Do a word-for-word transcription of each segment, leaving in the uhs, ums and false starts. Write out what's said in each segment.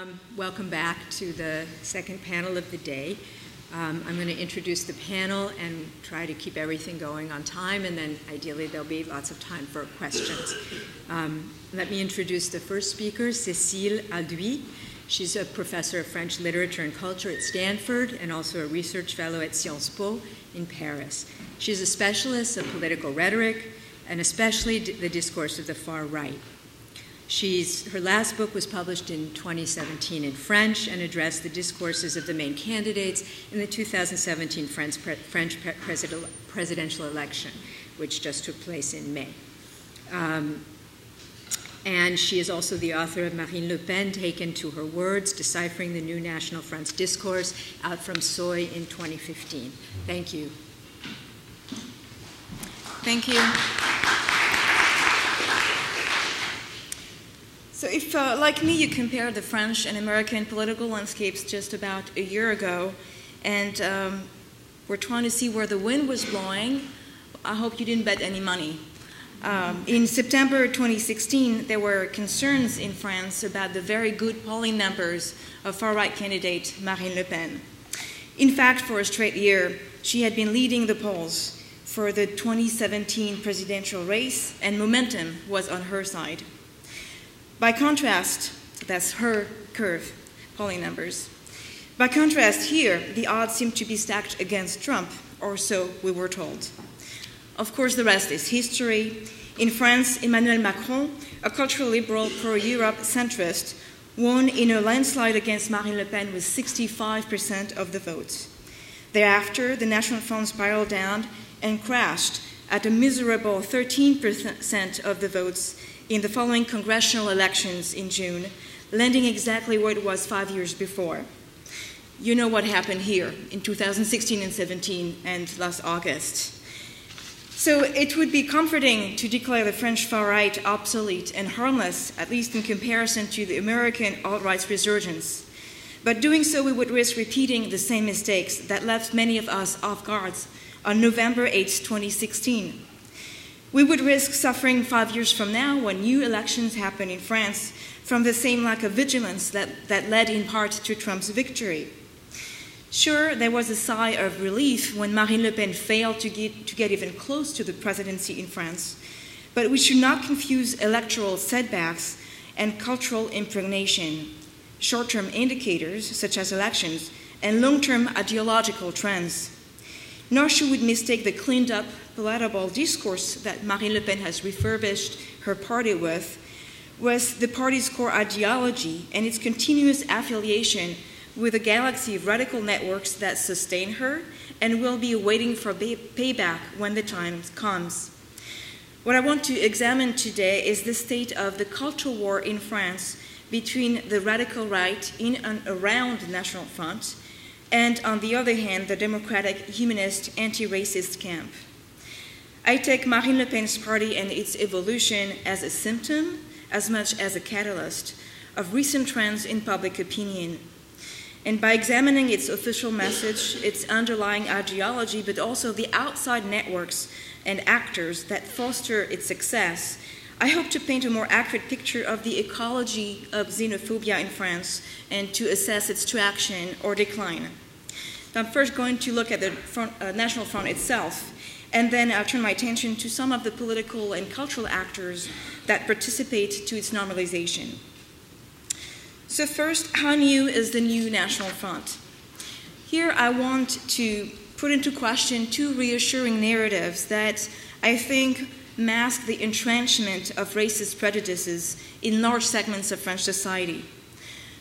Um, welcome back to the second panel of the day. Um, I'm going to introduce the panel and try to keep everything going on time, and then ideally there'll be lots of time for questions. Um, let me introduce the first speaker, Cécile Alduy. She's a professor of French literature and culture at Stanford and also a research fellow at Sciences Po in Paris. She's a specialist of political rhetoric and especially the discourse of the far right. She's, her last book was published in twenty seventeen in French and addressed the discourses of the main candidates in the two thousand seventeen French, pre, French pre, presidential, presidential election, which just took place in May. Um, and she is also the author of Marine Le Pen, Taken to Her Words, Deciphering the New National Front's Discourse, out from Soy in twenty fifteen. Thank you. Thank you. So if, uh, like me, you compare the French and American political landscapes just about a year ago, and um, we're trying to see where the wind was blowing, I hope you didn't bet any money. Um, in September twenty sixteen, there were concerns in France about the very good polling numbers of far-right candidate Marine Le Pen. In fact, for a straight year, she had been leading the polls for the twenty seventeen presidential race, and momentum was on her side. By contrast, that's her curve, polling numbers. By contrast, here, the odds seem to be stacked against Trump, or so we were told. Of course, the rest is history. In France, Emmanuel Macron, a cultural liberal pro-Europe centrist, won in a landslide against Marine Le Pen with sixty-five percent of the votes. Thereafter, the National Front spiraled down and crashed at a miserable thirteen percent of the votes in the following congressional elections in June, landing exactly where it was five years before. You know what happened here in two thousand sixteen and seventeen and last August. So it would be comforting to declare the French far-right obsolete and harmless, at least in comparison to the American alt-right's resurgence. But doing so, we would risk repeating the same mistakes that left many of us off guard on November eighth, twenty sixteen. We would risk suffering five years from now when new elections happen in France from the same lack of vigilance that, that led in part to Trump's victory. Sure, there was a sigh of relief when Marine Le Pen failed to get, to get even close to the presidency in France, but we should not confuse electoral setbacks and cultural impregnation, short-term indicators such as elections, and long-term ideological trends. Nor should we mistake the cleaned-up, palatable discourse that Marine Le Pen has refurbished her party with, was the party's core ideology and its continuous affiliation with a galaxy of radical networks that sustain her and will be waiting for payback when the time comes. What I want to examine today is the state of the cultural war in France between the radical right in and around the National Front and, on the other hand, the democratic, humanist, anti-racist camp. I take Marine Le Pen's party and its evolution as a symptom, as much as a catalyst, of recent trends in public opinion. And by examining its official message, its underlying ideology, but also the outside networks and actors that foster its success, I hope to paint a more accurate picture of the ecology of xenophobia in France and to assess its traction or decline. I'm first going to look at the front, uh, National Front itself, and then I'll turn my attention to some of the political and cultural actors that participate to its normalization. So first, how new is the new National Front? Here I want to put into question two reassuring narratives that I think mask the entrenchment of racist prejudices in large segments of French society.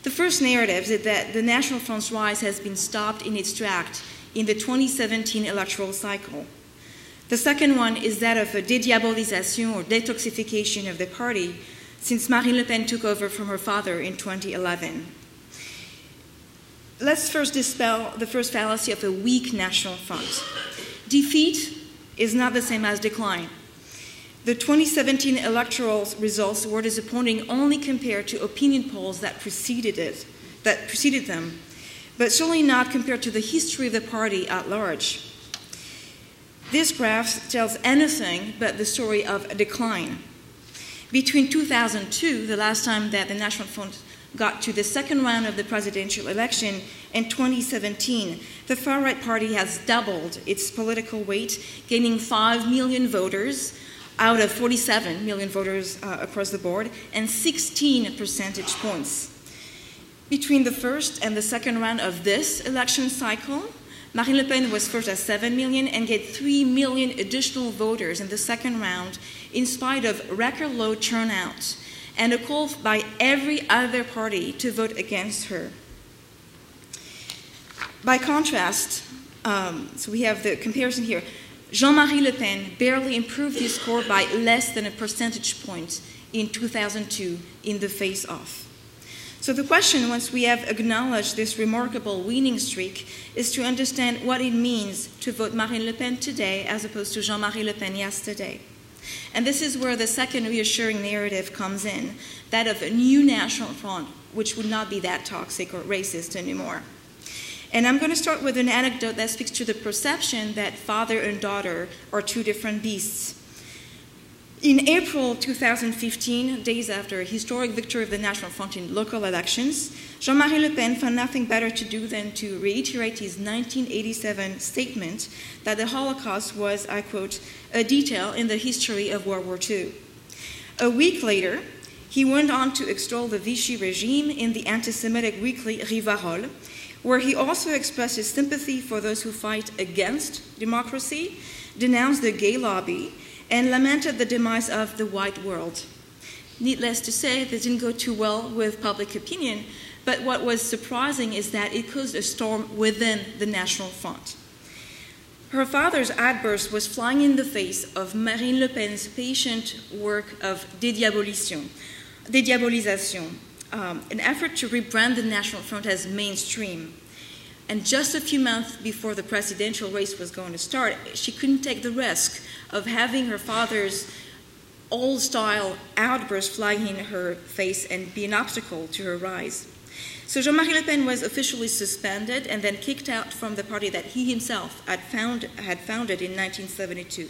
The first narrative is that the National Front's rise has been stopped in its tracks in the twenty seventeen electoral cycle. The second one is that of a dédiabolisation or detoxification of the party since Marine Le Pen took over from her father in twenty eleven. Let's first dispel the first fallacy of a weak National Front. Defeat is not the same as decline. The twenty seventeen electoral results were disappointing only compared to opinion polls that preceded it, that preceded them, but certainly not compared to the history of the party at large. This graph tells anything but the story of a decline. Between two thousand two, the last time that the National Front got to the second round of the presidential election in twenty seventeen, the far-right party has doubled its political weight, gaining five million voters out of forty-seven million voters uh, across the board, and sixteen percentage points. Between the first and the second round of this election cycle, Marine Le Pen was first at seven million and gained three million additional voters in the second round in spite of record low turnout and a call by every other party to vote against her. By contrast, um, so we have the comparison here, Jean-Marie Le Pen barely improved his score by less than a percentage point in two thousand two in the face-off. So the question, once we have acknowledged this remarkable winning streak, is to understand what it means to vote Marine Le Pen today as opposed to Jean-Marie Le Pen yesterday. And this is where the second reassuring narrative comes in, that of a new National Front, which would not be that toxic or racist anymore. And I'm going to start with an anecdote that speaks to the perception that father and daughter are two different beasts. In April two thousand fifteen, days after a historic victory of the National Front in local elections, Jean-Marie Le Pen found nothing better to do than to reiterate his nineteen eighty-seven statement that the Holocaust was, I quote, a detail in the history of World War Two. A week later, he went on to extol the Vichy regime in the anti-Semitic weekly Rivarol, where he also expressed his sympathy for those who fight against democracy, denounced the gay lobby, and lamented the demise of the white world. Needless to say, this didn't go too well with public opinion, but what was surprising is that it caused a storm within the National Front. Her father's outburst was flying in the face of Marine Le Pen's patient work of dédiabolisation, dédiabolisation, um, an effort to rebrand the National Front as mainstream. And just a few months before the presidential race was going to start, she couldn't take the risk of having her father's old-style outburst flying in her face and be an obstacle to her rise. So Jean-Marie Le Pen was officially suspended and then kicked out from the party that he himself had, found, had founded in nineteen seventy-two.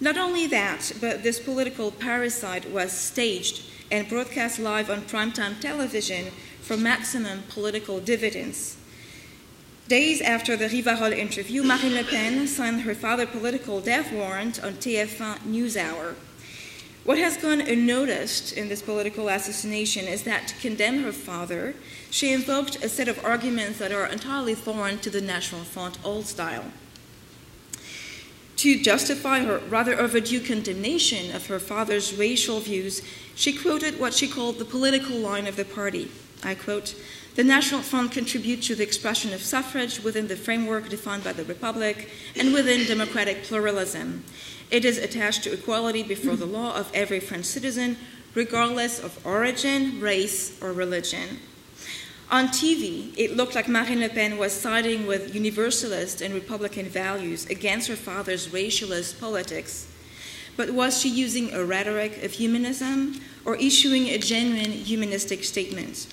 Not only that, but this political parasite was staged and broadcast live on primetime television for maximum political dividends. Days after the Rivarol interview, Marine Le Pen signed her father's political death warrant on T F one NewsHour. What has gone unnoticed in this political assassination is that to condemn her father, she invoked a set of arguments that are entirely foreign to the National Front old style. To justify her rather overdue condemnation of her father's racial views, she quoted what she called the political line of the party. I quote, "The National Front contributes to the expression of suffrage within the framework defined by the Republic and within democratic pluralism. It is attached to equality before the law of every French citizen, regardless of origin, race, or religion." On T V, it looked like Marine Le Pen was siding with universalist and Republican values against her father's racialist politics. But was she using a rhetoric of humanism or issuing a genuine humanistic statement?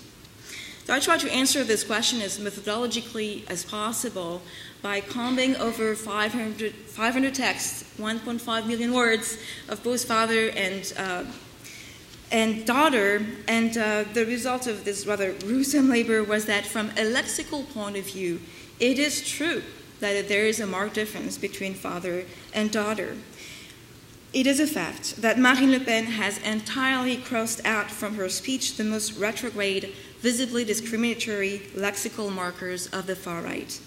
So I try to answer this question as methodologically as possible by combing over five hundred, five hundred texts, one point five million words of both father and, uh, and daughter, and uh, the result of this rather gruesome labor was that from a lexical point of view, it is true that there is a marked difference between father and daughter. It is a fact that Marine Le Pen has entirely crossed out from her speech the most retrograde, visibly discriminatory lexical markers of the far right.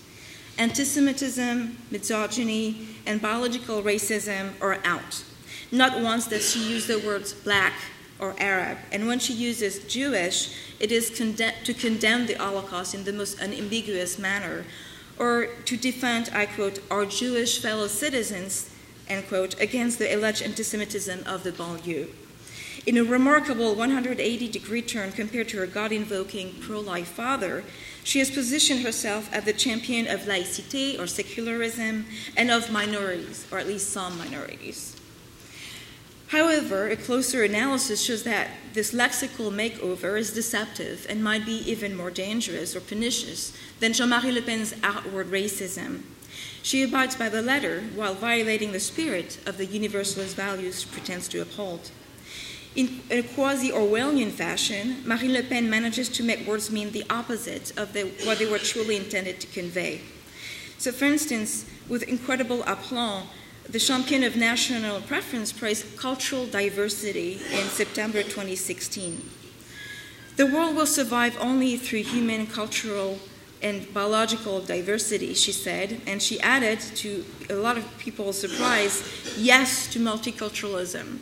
Antisemitism, misogyny, and biological racism are out. Not once does she use the words black or Arab, and when she uses Jewish, it is conde- to condemn the Holocaust in the most unambiguous manner, or to defend, I quote, our Jewish fellow citizens, end quote, against the alleged antisemitism of the banlieue. In a remarkable one hundred eighty degree turn compared to her God-invoking pro-life father, she has positioned herself as the champion of laïcité or secularism and of minorities, or at least some minorities. However, a closer analysis shows that this lexical makeover is deceptive and might be even more dangerous or pernicious than Jean-Marie Le Pen's outward racism. She abides by the letter while violating the spirit of the universalist values she pretends to uphold. In a quasi-Orwellian fashion, Marine Le Pen manages to make words mean the opposite of the, what they were truly intended to convey. So, for instance, with incredible aplomb, the champion of national preference praised cultural diversity in September twenty sixteen. The world will survive only through human, cultural, and biological diversity, she said, and she added, to a lot of people's surprise, yes to multiculturalism.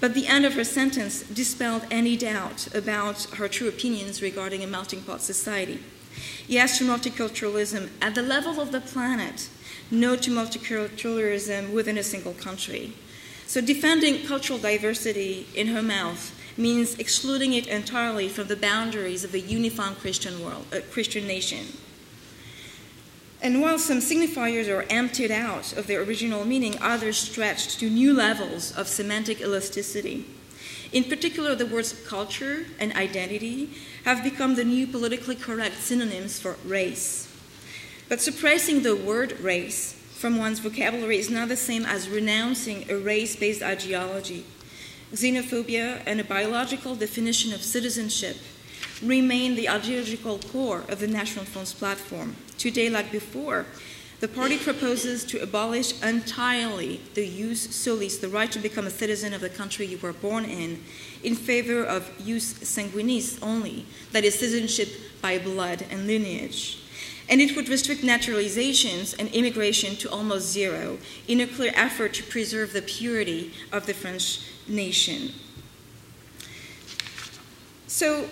But the end of her sentence dispelled any doubt about her true opinions regarding a melting pot society. Yes to multiculturalism at the level of the planet, no to multiculturalism within a single country. So defending cultural diversity in her mouth means excluding it entirely from the boundaries of a uniform Christian world, a Christian nation. And while some signifiers are emptied out of their original meaning, others stretched to new levels of semantic elasticity. In particular, the words culture and identity have become the new politically correct synonyms for race. But suppressing the word race from one's vocabulary is not the same as renouncing a race-based ideology. Xenophobia and a biological definition of citizenship remain the ideological core of the National Front's platform. Today, like before, the party proposes to abolish entirely the jus solis, the right to become a citizen of the country you were born in, in favor of jus sanguinis only, that is, citizenship by blood and lineage. And it would restrict naturalizations and immigration to almost zero in a clear effort to preserve the purity of the French nation. So,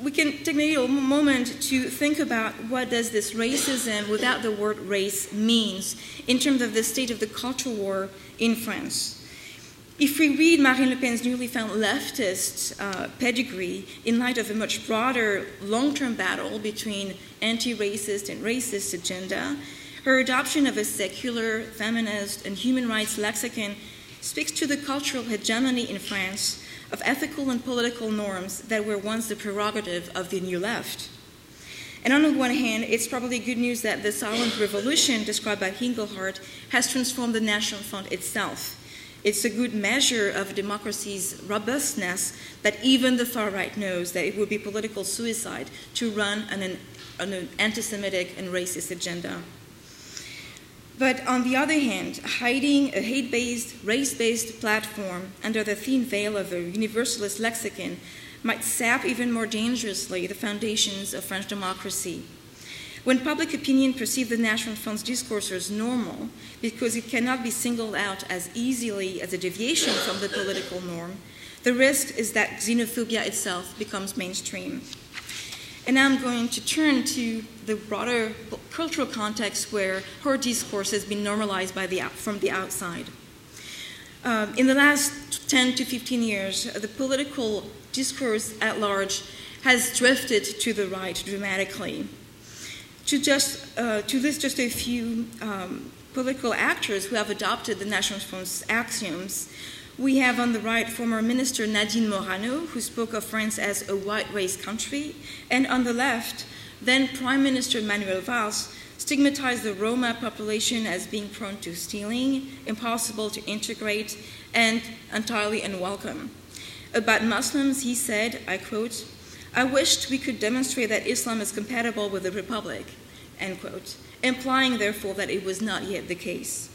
we can take maybe a moment to think about what does this racism without the word race means in terms of the state of the culture war in France. If we read Marine Le Pen's newly found leftist uh, pedigree in light of a much broader long-term battle between anti-racist and racist agenda, her adoption of a secular, feminist, and human rights lexicon speaks to the cultural hegemony in France of ethical and political norms that were once the prerogative of the new left. And on the one hand, it's probably good news that the silent revolution described by Engelhardt has transformed the National Front itself. It's a good measure of democracy's robustness that even the far right knows that it would be political suicide to run on an, on an anti-Semitic and racist agenda. But on the other hand, hiding a hate-based, race-based platform under the thin veil of a universalist lexicon might sap even more dangerously the foundations of French democracy. When public opinion perceives the National Front's discourse as normal, because it cannot be singled out as easily as a deviation from the political norm, the risk is that xenophobia itself becomes mainstream. And now I'm going to turn to the broader cultural context where her discourse has been normalized by the, from the outside. Um, in the last ten to fifteen years, the political discourse at large has drifted to the right dramatically. To, just, uh, to list just a few um, political actors who have adopted the National Front's axioms, we have on the right former Minister Nadine Morano, who spoke of France as a white race country, and on the left, then Prime Minister Manuel Valls stigmatized the Roma population as being prone to stealing, impossible to integrate, and entirely unwelcome. About Muslims, he said, I quote, "I wished we could demonstrate that Islam is compatible with the Republic," end quote, implying therefore that it was not yet the case.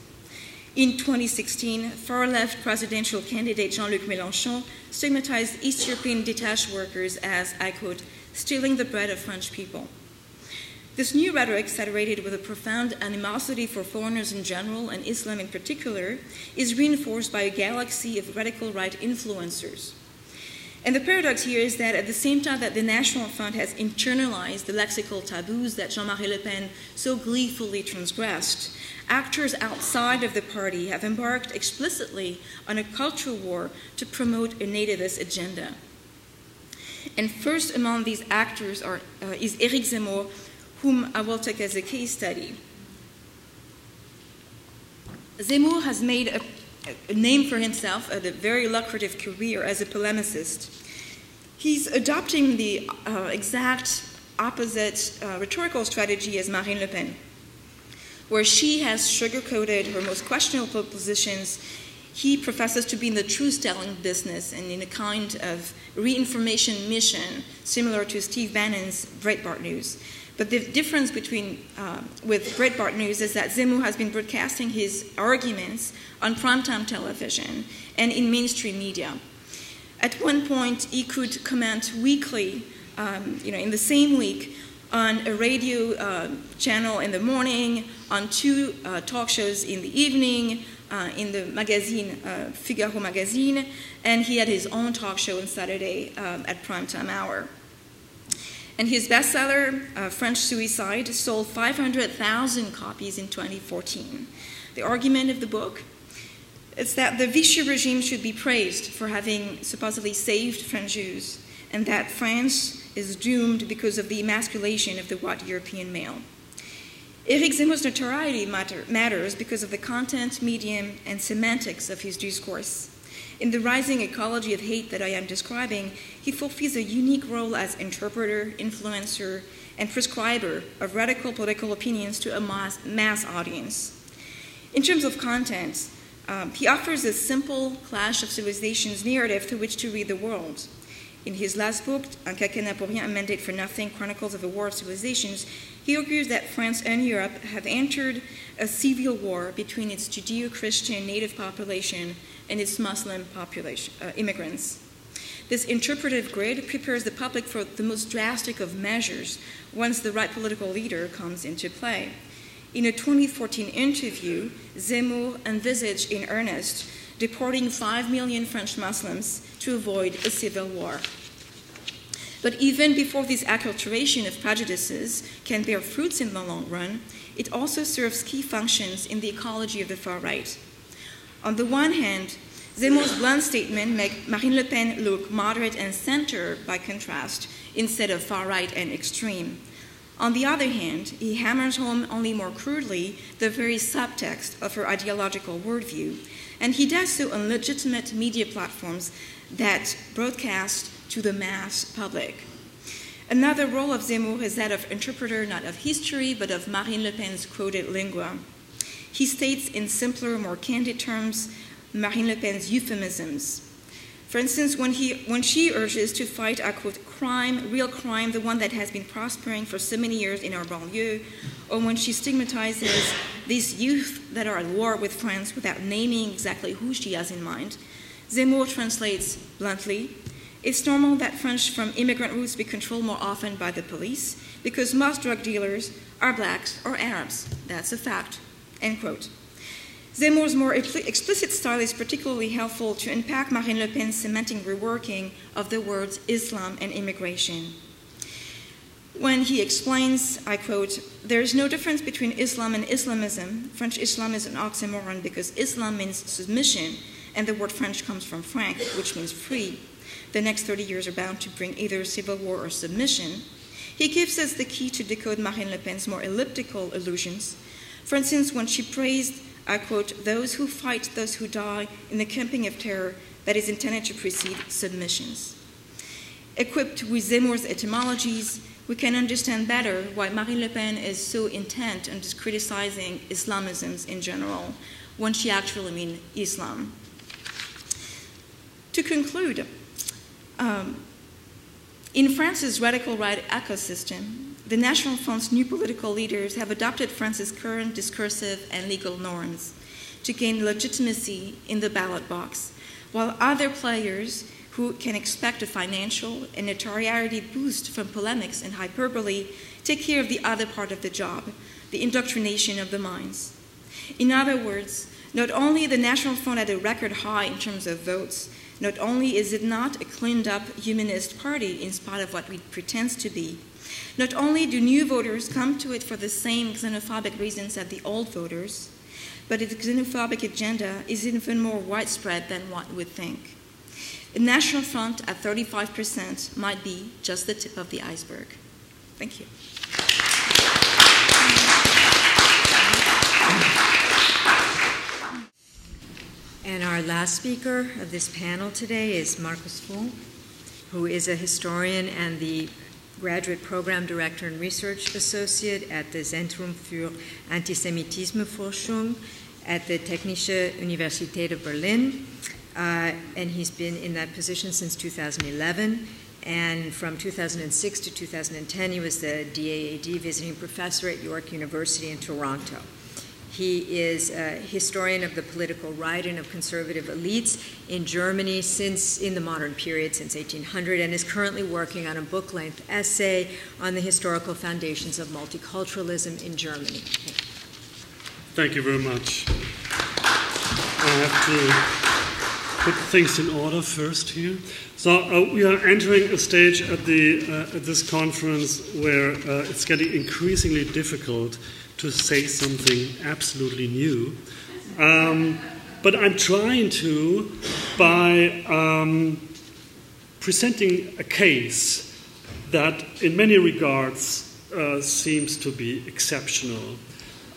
In twenty sixteen, far-left presidential candidate Jean-Luc Mélenchon stigmatized East European detached workers as, I quote, "stealing the bread of French people." This new rhetoric, saturated with a profound animosity for foreigners in general and Islam in particular, is reinforced by a galaxy of radical right influencers. And the paradox here is that at the same time that the National Front has internalized the lexical taboos that Jean-Marie Le Pen so gleefully transgressed, actors outside of the party have embarked explicitly on a culture war to promote a nativist agenda. And first among these actors are, uh, is Eric Zemmour, whom I will take as a case study. Zemmour has made a a name for himself, a very lucrative career as a polemicist. He's adopting the uh, exact opposite uh, rhetorical strategy as Marine Le Pen, where she has sugarcoated her most questionable positions He professes to be in the truth-telling business and in a kind of reinformation mission, similar to Steve Bannon's Breitbart News. But the difference between uh, with Breitbart News is that Zemmour has been broadcasting his arguments on primetime television and in mainstream media. At one point, he could comment weekly, um, you know, in the same week, on a radio uh, channel in the morning, on two uh, talk shows in the evening, uh, in the magazine, uh, Figaro Magazine, and he had his own talk show on Saturday um, at primetime hour. And his bestseller, uh, French Suicide, sold five hundred thousand copies in twenty fourteen. The argument of the book is that the Vichy regime should be praised for having supposedly saved French Jews, and that France is doomed because of the emasculation of the white European male. Eric Zemmour's notoriety matter, matters because of the content, medium, and semantics of his discourse. In the rising ecology of hate that I am describing, he fulfills a unique role as interpreter, influencer, and prescriber of radical political opinions to a mass, mass audience. In terms of content, um, he offers a simple clash of civilizations narrative through which to read the world. In his last book, Un quinquennat pour rien, A Mandate for Nothing, Chronicles of the War of Civilizations, he argues that France and Europe have entered a civil war between its Judeo-Christian native population and its Muslim population, uh, immigrants. This interpretive grid prepares the public for the most drastic of measures once the right political leader comes into play. In a twenty fourteen interview, Zemmour envisaged in earnest deporting five million French Muslims to avoid a civil war. But even before this acculturation of prejudices can bear fruits in the long run, it also serves key functions in the ecology of the far right. On the one hand, Zemmour's blunt statement make Marine Le Pen look moderate and center by contrast, instead of far right and extreme. On the other hand, he hammers home only more crudely the very subtext of her ideological worldview, and he does so on legitimate media platforms that broadcast to the mass public. Another role of Zemmour is that of interpreter, not of history, but of Marine Le Pen's quoted lingua. He states in simpler, more candid terms Marine Le Pen's euphemisms. For instance, when, he, when she urges to fight a, quote, crime, real crime, the one that has been prospering for so many years in our banlieue, or when she stigmatizes these youth that are at war with France without naming exactly who she has in mind, Zemmour translates bluntly, it's normal that French from immigrant roots be controlled more often by the police because most drug dealers are blacks or Arabs. That's a fact. End quote. Zemmour's more explicit style is particularly helpful to unpack Marine Le Pen's cementing reworking of the words Islam and immigration. When he explains, I quote, there is no difference between Islam and Islamism. French Islam is an oxymoron because Islam means submission, and the word French comes from franc, which means free. The next thirty years are bound to bring either civil war or submission. He gives us the key to decode Marine Le Pen's more elliptical allusions. For instance, when she praised, I quote, those who fight, those who die in the camping of terror that is intended to precede submissions. Equipped with Zemmour's etymologies, we can understand better why Marine Le Pen is so intent on just criticizing Islamisms in general, when she actually means Islam. To conclude, um, in France's radical right ecosystem, the National Front's new political leaders have adopted France's current discursive and legal norms to gain legitimacy in the ballot box, while other players who can expect a financial and notoriety boost from polemics and hyperbole take care of the other part of the job, the indoctrination of the minds. In other words, not only the National Front at a record high in terms of votes, not only is it not a cleaned-up humanist party in spite of what it pretends to be, not only do new voters come to it for the same xenophobic reasons as the old voters, but its xenophobic agenda is even more widespread than one would think. A National Front at thirty-five percent might be just the tip of the iceberg. Thank you. And our last speaker of this panel today is Marcus Funck, who is a historian and the Graduate Program Director and Research Associate at the Zentrum für Antisemitismusforschung at the Technische Universität of Berlin, uh, and he's been in that position since two thousand eleven. And from two thousand six to two thousand ten, he was the D A A D visiting professor at York University in Toronto. He is a historian of the political right and of conservative elites in Germany since, in the modern period, since eighteen hundred, and is currently working on a book-length essay on the historical foundations of multiculturalism in Germany. Thank you very much. I have to put things in order first here. So uh, we are entering a stage at, the, uh, at this conference where uh, it's getting increasingly difficult to say something absolutely new. Um, but I'm trying to by um, presenting a case that in many regards uh, seems to be exceptional.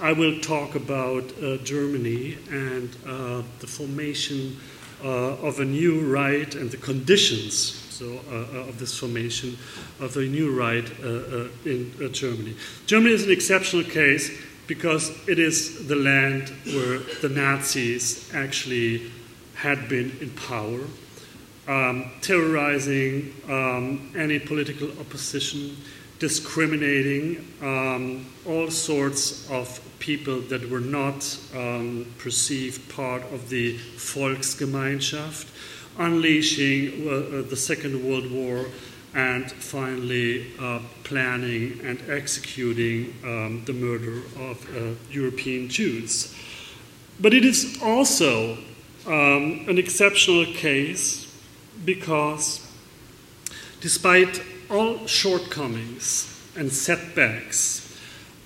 I will talk about uh, Germany and uh, the formation Uh, of a new right and the conditions so, uh, of this formation of a new right uh, uh, in uh, Germany. Germany is an exceptional case because it is the land where the Nazis actually had been in power, um, terrorizing um, any political opposition, discriminating um, all sorts of people that were not um, perceived part of the Volksgemeinschaft, unleashing uh, the Second World War, and finally uh, planning and executing um, the murder of uh, European Jews. But it is also um, an exceptional case because despite all shortcomings and setbacks,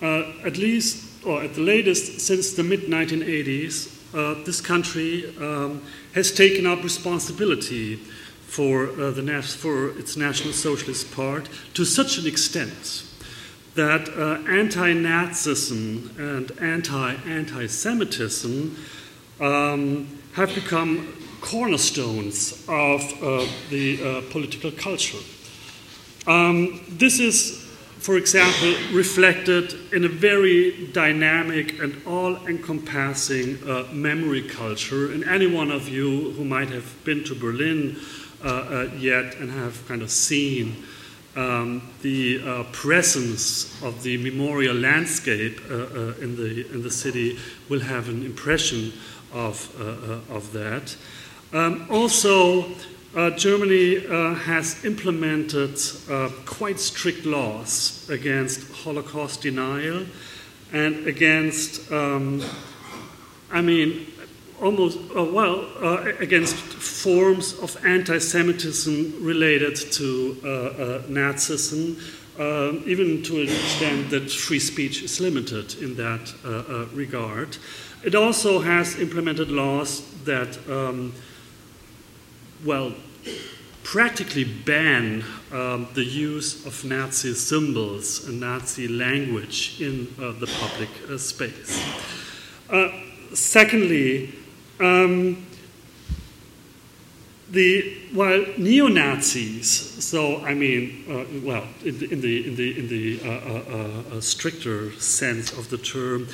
uh, at least or at the latest, since the mid nineteen eighties, uh, this country um, has taken up responsibility for, uh, the for its National Socialist Part to such an extent that uh, anti-Nazism and anti-anti-Semitism um, have become cornerstones of uh, the uh, political culture. Um, this is, for example, reflected in a very dynamic and all-encompassing uh, memory culture. And any one of you who might have been to Berlin uh, uh, yet and have kind of seen um, the uh, presence of the memorial landscape uh, uh, in, the, in the city will have an impression of, uh, uh, of that. Um, also, Uh, Germany uh, has implemented uh, quite strict laws against Holocaust denial and against, um, I mean, almost, uh, well, uh, against forms of anti-Semitism related to uh, uh, Nazism, uh, even to an extent that free speech is limited in that uh, uh, regard. It also has implemented laws that um, well, practically ban um, the use of Nazi symbols and Nazi language in uh, the public uh, space. Uh, secondly, um, the while neo-Nazis, so I mean, uh, well, in the in the in the, in the uh, uh, uh, stricter sense of the term,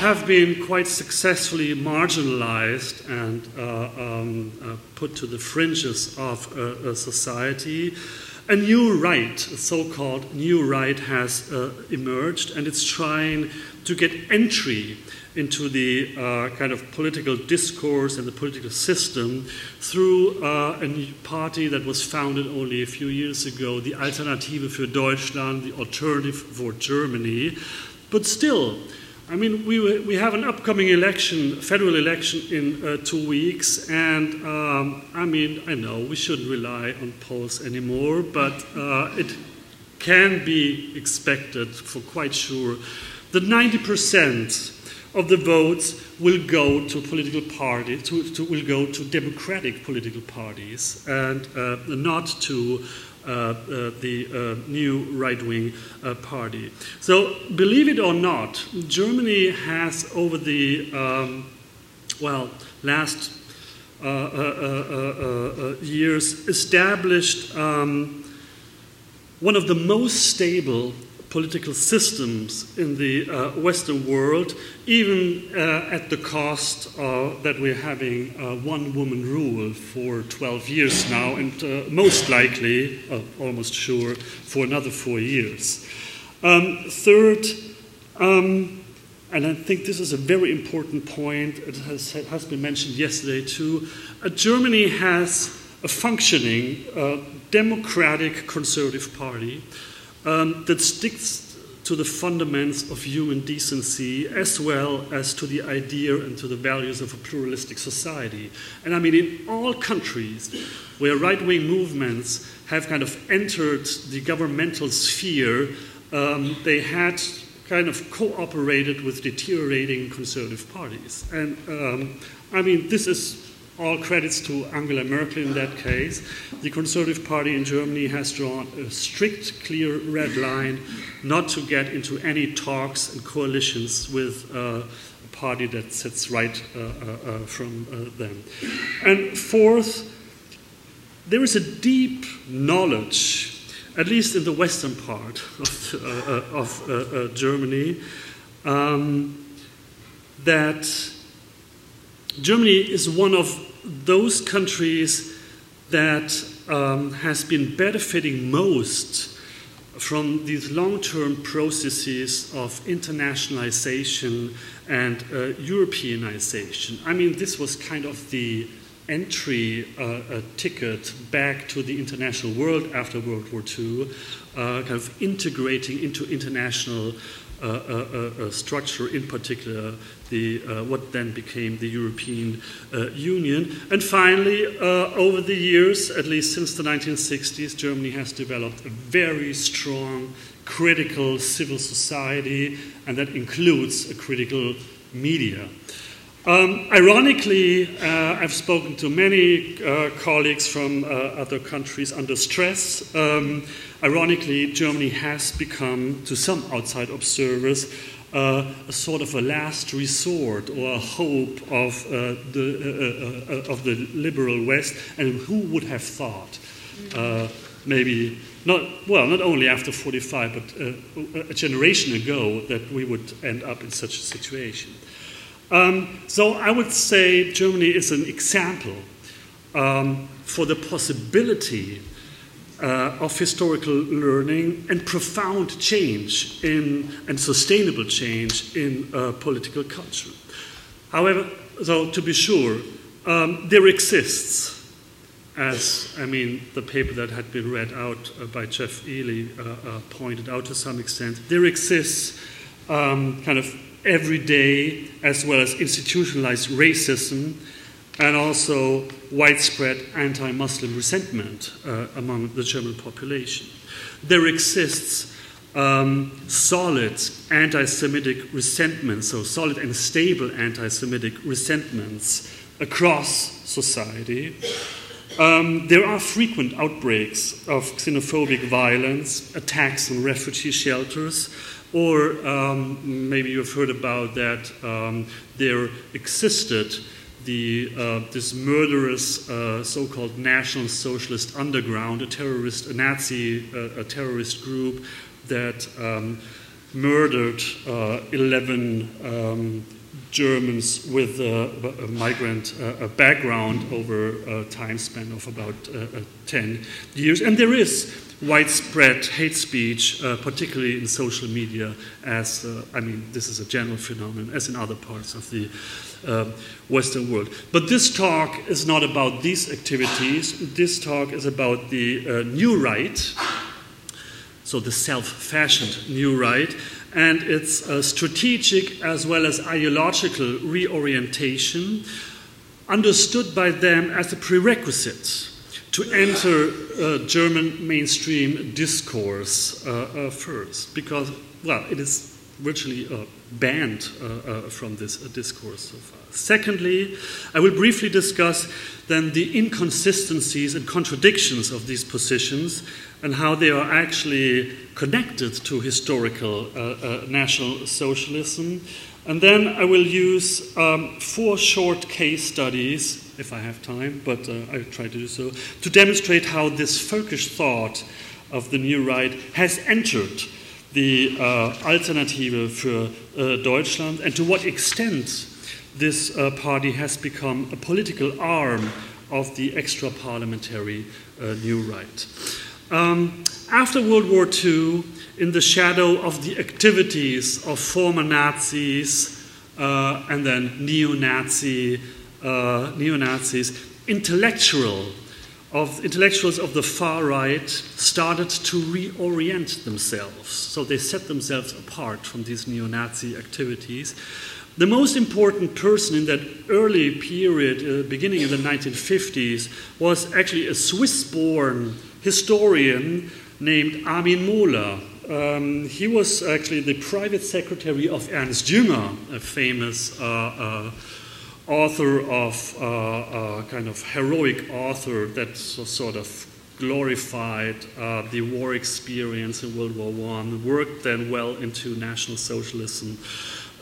have been quite successfully marginalized and uh, um, uh, put to the fringes of uh, uh, society. A new right, a so-called new right, has uh, emerged, and it's trying to get entry into the uh, kind of political discourse and the political system through uh, a party that was founded only a few years ago, the Alternative für Deutschland, the Alternative for Germany. But still, I mean, we, we have an upcoming election, federal election in uh, two weeks, and um, I mean, I know we shouldn't rely on polls anymore, but uh, it can be expected, for quite sure, that ninety percent of the votes will go to political parties, to, to, will go to democratic political parties, and uh, not to uh, uh, the uh, new right-wing uh, party. So, believe it or not, Germany has over the um, well last uh, uh, uh, uh, uh, years established um, one of the most stable political systems in the uh, Western world, even uh, at the cost uh, that we're having uh, one-woman rule for twelve years now, and uh, most likely, uh, almost sure, for another four years. Um, third, um, and I think this is a very important point, it has, it has been mentioned yesterday too, uh, Germany has a functioning uh, democratic conservative party Um, that sticks to the fundamentals of human decency as well as to the idea and to the values of a pluralistic society. And I mean, in all countries where right-wing movements have kind of entered the governmental sphere, um, they had kind of cooperated with deteriorating conservative parties. And um, I mean, this is all credits to Angela Merkel in that case. The Conservative Party in Germany has drawn a strict, clear red line not to get into any talks and coalitions with uh, a party that sits right uh, uh, from uh, them. And fourth, there is a deep knowledge, at least in the western part of, uh, of uh, uh, Germany, um, that Germany is one of those countries that um, has been benefiting most from these long-term processes of internationalization and uh, Europeanization. I mean, this was kind of the entry uh, uh, ticket back to the international world after World War Two, uh, kind of integrating into international Uh, uh, uh, structure, in particular, the, uh, what then became the European uh, Union. And finally, uh, over the years, at least since the nineteen sixties, Germany has developed a very strong, critical civil society, and that includes a critical media. Um, ironically, uh, I've spoken to many uh, colleagues from uh, other countries under stress. Um, ironically, Germany has become, to some outside observers, uh, a sort of a last resort or a hope of, uh, the, uh, uh, uh, of the liberal West. And who would have thought, uh, maybe, not, well, not only after forty-five, but uh, a generation ago, that we would end up in such a situation. Um, so I would say Germany is an example um, for the possibility uh, of historical learning and profound change in, and sustainable change in uh, political culture. However, though, to be sure, um, there exists, as, I mean, the paper that had been read out uh, by Jeff Ely uh, uh, pointed out to some extent, there exists um, kind of everyday as well as institutionalized racism and also widespread anti-Muslim resentment uh, among the German population. There exists um, solid anti-Semitic resentment, so solid and stable anti-Semitic resentments across society. Um, there are frequent outbreaks of xenophobic violence, attacks on refugee shelters, or um, maybe you've heard about that um, there existed the, uh, this murderous uh, so-called National Socialist Underground, a terrorist, a Nazi, uh, a terrorist group that um, murdered uh, eleven um, Germans with a, a migrant uh, a background over a time span of about uh, ten years. And there is widespread hate speech, uh, particularly in social media, as, uh, I mean, this is a general phenomenon, as in other parts of the uh, Western world. But this talk is not about these activities. This talk is about the uh, new right, so the self-fashioned new right, and its uh, strategic as well as ideological reorientation, understood by them as a prerequisite to enter uh, German mainstream discourse uh, uh, first, because, well, it is virtually uh, banned uh, uh, from this uh, discourse so far. Secondly, I will briefly discuss then the inconsistencies and contradictions of these positions and how they are actually connected to historical uh, uh, National Socialism. And then I will use um, four short case studies, if I have time, but uh, I try to do so, to demonstrate how this folkish thought of the new right has entered the uh, Alternative für uh, Deutschland, and to what extent this uh, party has become a political arm of the extra-parliamentary uh, New Right. Um, after World War Two, in the shadow of the activities of former Nazis uh, and then neo-Nazi, uh, neo-Nazis, intellectual of, intellectuals of the far right started to reorient themselves. So they set themselves apart from these neo-Nazi activities. The most important person in that early period, uh, beginning in the nineteen fifties, was actually a Swiss-born historian named Armin Mohler. Um, he was actually the private secretary of Ernst Jünger, a famous uh, uh, author of, uh, uh, kind of heroic author that sort of glorified uh, the war experience in World War One, worked then well into National Socialism,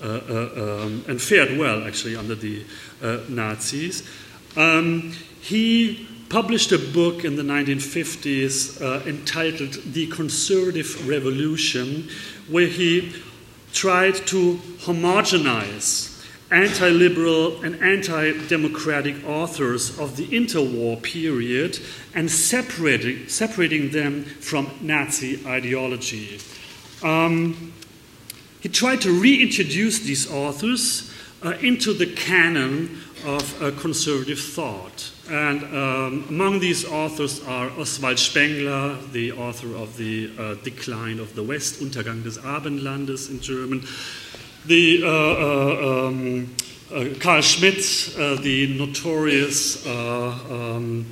uh, uh, um, and fared well actually under the uh, Nazis. Um, he published a book in the nineteen fifties uh, entitled The Conservative Revolution, where he tried to homogenize anti-liberal and anti-democratic authors of the interwar period and separating, separating them from Nazi ideology. Um, he tried to reintroduce these authors uh, into the canon of uh, conservative thought. And um, among these authors are Oswald Spengler, the author of The uh, Decline of the West, Untergang des Abendlandes in German, the, uh, uh, um, uh, Karl Schmidt, uh, the notorious uh, um,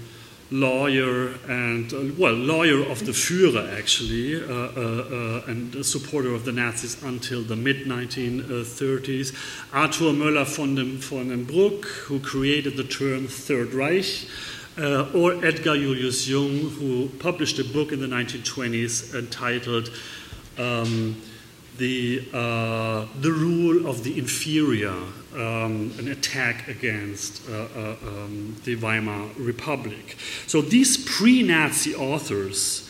lawyer and, uh, well, lawyer of the Führer, actually, uh, uh, uh, and a supporter of the Nazis until the mid nineteen thirties. Arthur Müller von dem, von dem Bruch, who created the term Third Reich, uh, or Edgar Julius Jung, who published a book in the nineteen twenties entitled um, the, uh, the Rule of the Inferior, Um, an attack against uh, uh, um, the Weimar Republic. So these pre-Nazi authors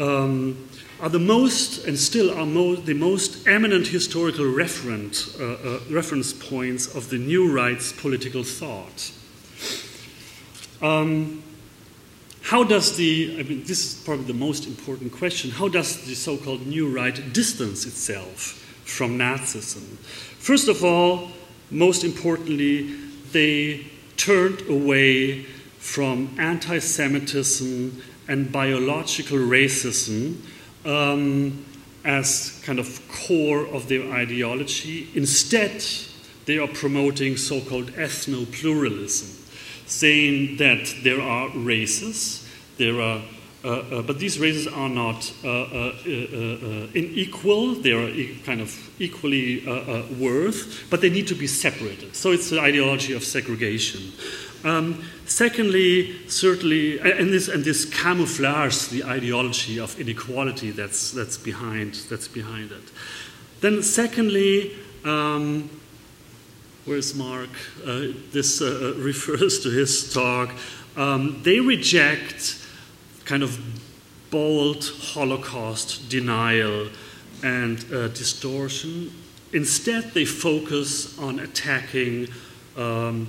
um, are the most, and still are mo the most eminent historical referent, uh, uh, reference points of the New Right's political thought. Um, how does the, I mean, this is probably the most important question, how does the so-called New Right distance itself from Nazism? First of all, most importantly, they turned away from anti-Semitism and biological racism um, as kind of core of their ideology. Instead, they are promoting so-called ethno-pluralism, saying that there are races, there are Uh, uh, but these races are not uh, uh, uh, uh, unequal. They are e kind of equally uh, uh, worth, but they need to be separated. So it's the ideology of segregation. Um, secondly, certainly, and this and this camouflages the ideology of inequality that's that's behind that's behind it. Then, secondly. Um, Where's Mark? Uh, this uh, refers to his talk. Um, they reject kind of bold Holocaust denial and uh, distortion. Instead, they focus on attacking um,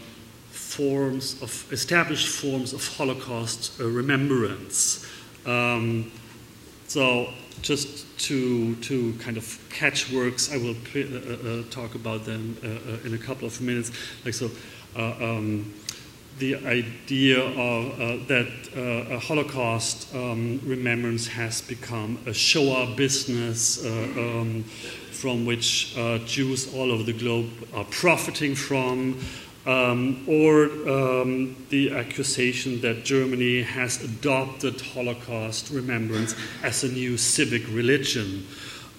forms of established forms of Holocaust uh, remembrance. Um, so, just to to kind of catchwords, I will uh, uh, talk about them uh, uh, in a couple of minutes. Like so. Uh, um, The idea of, uh, that uh, a Holocaust um, remembrance has become a Shoah business uh, um, from which uh, Jews all over the globe are profiting from, um, or um, the accusation that Germany has adopted Holocaust remembrance as a new civic religion,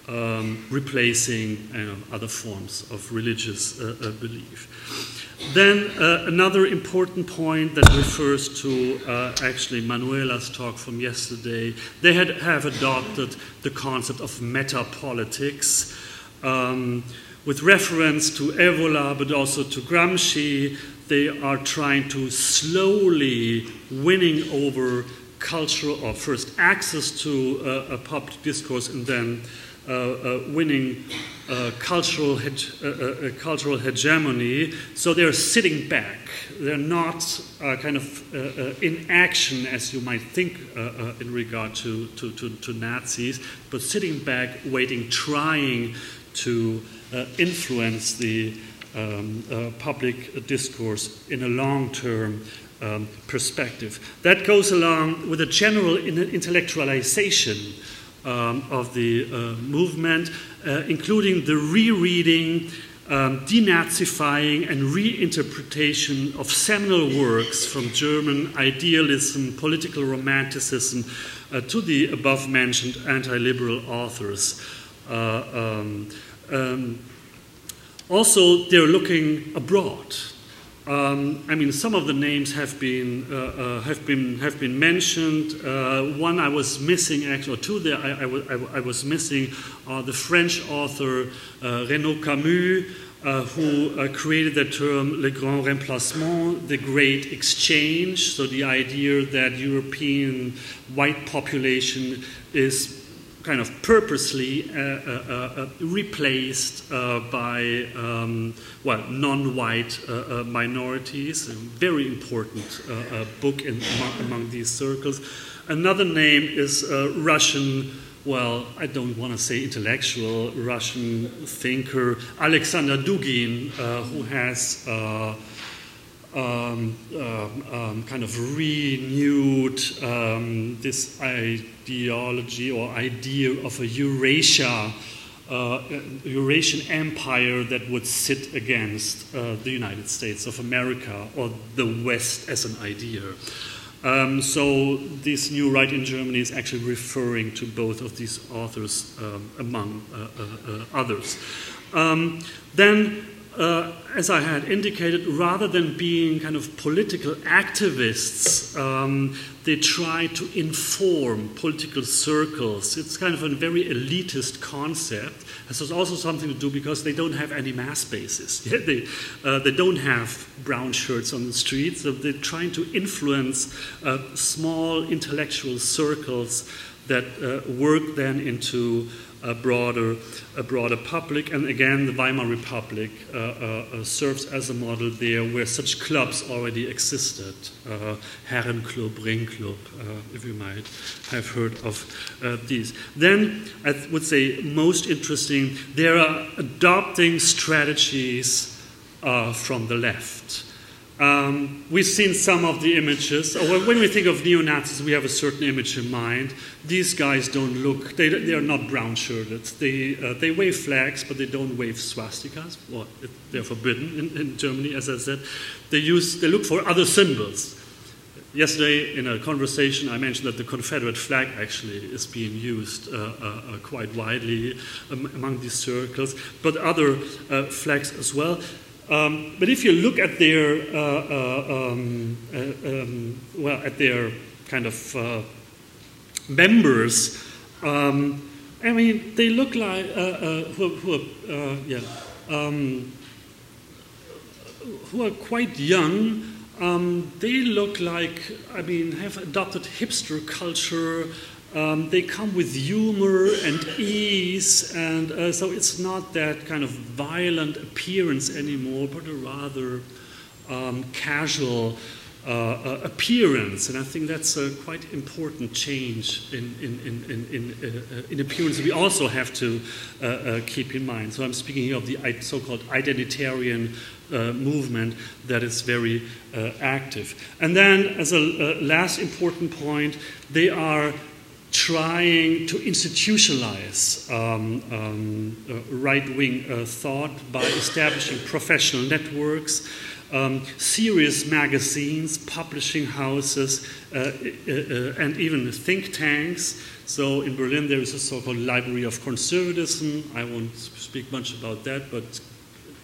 um, replacing you know, other forms of religious uh, uh, belief. Then uh, another important point that refers to uh, actually Manuela's talk from yesterday. They had, have adopted the concept of metapolitics um, with reference to Evola, but also to Gramsci. They are trying to slowly winning over cultural or first access to uh, a public discourse and then uh, uh, winning uh, cultural, he uh, uh, cultural hegemony. So they're sitting back. They're not uh, kind of uh, uh, in action, as you might think uh, uh, in regard to, to, to, to Nazis, but sitting back, waiting, trying to uh, influence the um, uh, public discourse in a long-term Um, perspective. That goes along with a general in intellectualization um, of the uh, movement, uh, including the rereading, um, denazifying, and reinterpretation of seminal works from German idealism, political romanticism, uh, to the above-mentioned anti-liberal authors. Uh, um, um, also, they're looking abroad. Um, I mean, some of the names have been uh, uh, have been have been mentioned. Uh, one I was missing, actually, or two that I, I, I was missing, are the French author uh, Renaud Camus, uh, who uh, created the term "le grand remplacement," the great exchange. So the idea that European white population is kind of purposely uh, uh, uh, replaced uh, by um, well non-white uh, uh, minorities. A very important uh, uh, book in, among, among these circles. Another name is uh, Russian. Well, I don't want to say intellectual, Russian thinker Alexander Dugin, uh, who has Uh, Um, um, um, kind of renewed um, this ideology or idea of a Eurasia, uh, Eurasian empire that would sit against uh, the United States of America or the West as an idea. Um, so this new right in Germany is actually referring to both of these authors, um, among uh, uh, uh, others. Um, then. Uh, as I had indicated, rather than being kind of political activists, um, they try to inform political circles. It's kind of a very elitist concept. This has also something to do because they don't have any mass bases. Yeah, they, uh, they don't have brown shirts on the streets. So they're trying to influence uh, small intellectual circles that uh, work then into a broader, a broader public. And again, the Weimar Republic uh, uh, serves as a model there, where such clubs already existed. Uh, Herrenclub, Ringclub, uh, if you might have heard of uh, these. Then, I would say most interesting, they are adopting strategies uh, from the left. Um, we've seen some of the images. When we think of neo-Nazis, we have a certain image in mind. These guys don't look, they, they are not brown-shirted. They, uh, they wave flags, but they don't wave swastikas. Well, they're forbidden in, in Germany, as I said. They, use, they look for other symbols. Yesterday, in a conversation, I mentioned that the Confederate flag actually is being used uh, uh, quite widely among these circles, but other uh, flags as well. Um, but if you look at their, uh, uh, um, uh, um, well, at their kind of uh, members, um, I mean, they look like uh, uh, who, who are, uh, yeah, um, who are quite young. Um, they look like, I mean, have adopted hipster culture. Um, they come with humor and ease, and uh, so it's not that kind of violent appearance anymore, but a rather um, casual uh, uh, appearance. And I think that's a quite important change in, in, in, in, in, uh, in appearance we also have to uh, uh, keep in mind. So I'm speaking here of the so-called identitarian Uh, movement that is very uh, active. And then, as a uh, last important point, they are trying to institutionalize um, um, uh, right-wing uh, thought by establishing professional networks, um, serious magazines, publishing houses, uh, uh, uh, and even think tanks. So in Berlin there is a so-called Library of Conservatism. I won't speak much about that, but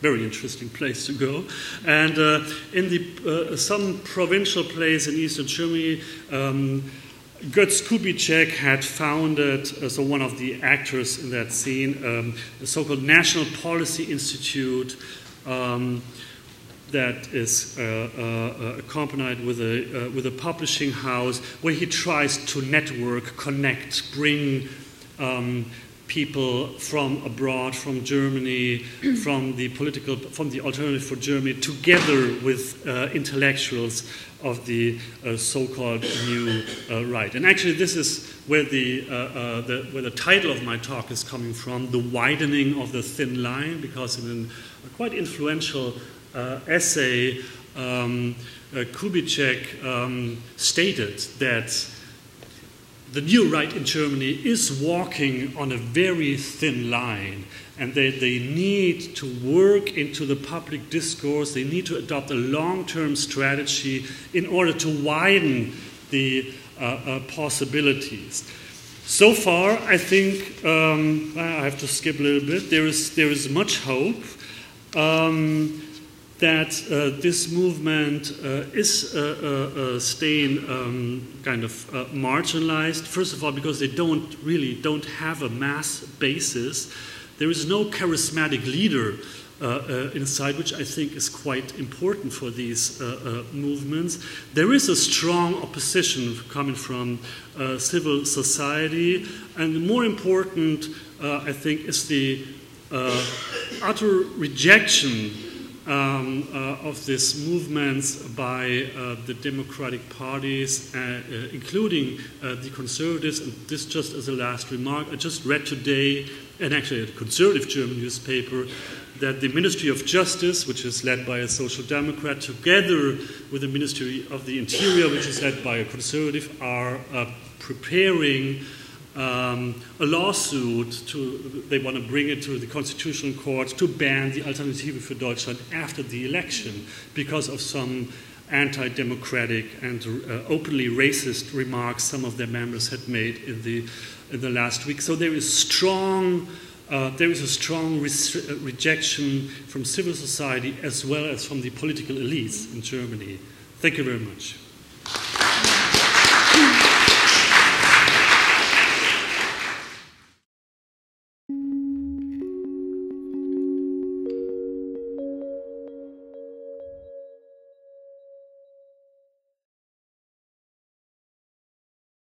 very interesting place to go. And uh, in the, uh, some provincial place in eastern Germany, um, Götz Kubitschek had founded, uh, so one of the actors in that scene, um, the so-called National Policy Institute, um, that is uh, uh, accompanied with a, uh, with a publishing house, where he tries to network, connect, bring um, people from abroad, from Germany, from the political, from the Alternative for Germany, together with uh, intellectuals of the uh, so-called new uh, right. And actually, this is where the, uh, uh, the where the title of my talk is coming from: the widening of the thin line, because in a quite influential uh, essay, um, uh, Kubitschek um, stated that the new right in Germany is walking on a very thin line, and they, they need to work into the public discourse. They need to adopt a long-term strategy in order to widen the uh, uh, possibilities. So far, I think, um, I have to skip a little bit, there is, there is much hope um, that uh, this movement uh, is uh, uh, uh, staying um, kind of uh, marginalized. First of all, because they don't really don't have a mass basis. There is no charismatic leader uh, uh, inside, which I think is quite important for these uh, uh, movements. There is a strong opposition coming from uh, civil society, and more important, uh, I think, is the uh, utter rejection Um, uh, of these movements by uh, the democratic parties, uh, uh, including uh, the conservatives. And this just as a last remark, I just read today, and actually a conservative German newspaper, that the Ministry of Justice, which is led by a social democrat, together with the Ministry of the Interior, which is led by a conservative, are uh, preparing Um, a lawsuit to, they want to bring it to the Constitutional Court to ban the Alternative für Deutschland after the election because of some anti-democratic and uh, openly racist remarks some of their members had made in the, in the last week. So there is strong, uh, there is a strong rejection from civil society as well as from the political elites in Germany. Thank you very much.